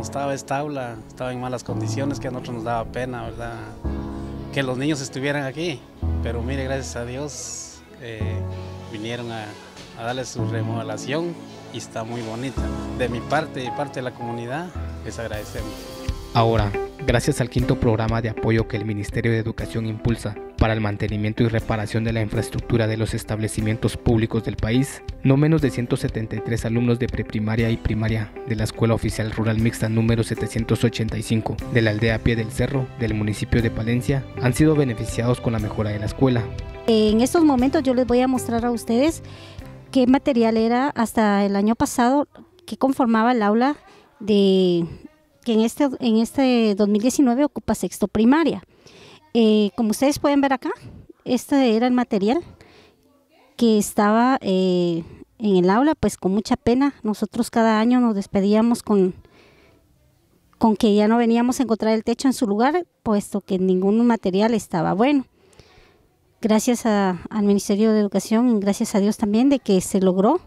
como estaba esta aula, estaba en malas condiciones, que a nosotros nos daba pena, ¿verdad?, que los niños estuvieran aquí. Pero mire, gracias a Dios vinieron a darle su remodelación y está muy bonita. De mi parte y parte de la comunidad, les agradecemos. Ahora, gracias al quinto programa de apoyo que el Ministerio de Educación impulsa para el mantenimiento y reparación de la infraestructura de los establecimientos públicos del país, no menos de 173 alumnos de preprimaria y primaria de la Escuela Oficial Rural Mixta número 785 de la aldea Pie del Cerro del municipio de Palencia han sido beneficiados con la mejora de la escuela. En estos momentos yo les voy a mostrar a ustedes qué material era hasta el año pasado que conformaba el aula de que en este 2019 ocupa sexto primaria. Como ustedes pueden ver acá, este era el material que estaba en el aula, pues con mucha pena. Nosotros cada año nos despedíamos con que ya no veníamos a encontrar el techo en su lugar, puesto que ningún material estaba bueno. Gracias al Ministerio de Educación y gracias a Dios también de que se logró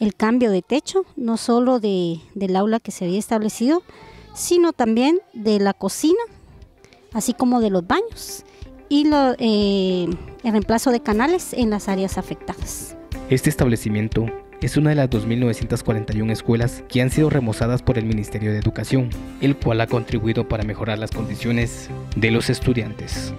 el cambio de techo, no solo del aula que se había establecido, sino también de la cocina, así como de los baños y el reemplazo de canales en las áreas afectadas. Este establecimiento es una de las 2.941 escuelas que han sido remozadas por el Ministerio de Educación, el cual ha contribuido para mejorar las condiciones de los estudiantes.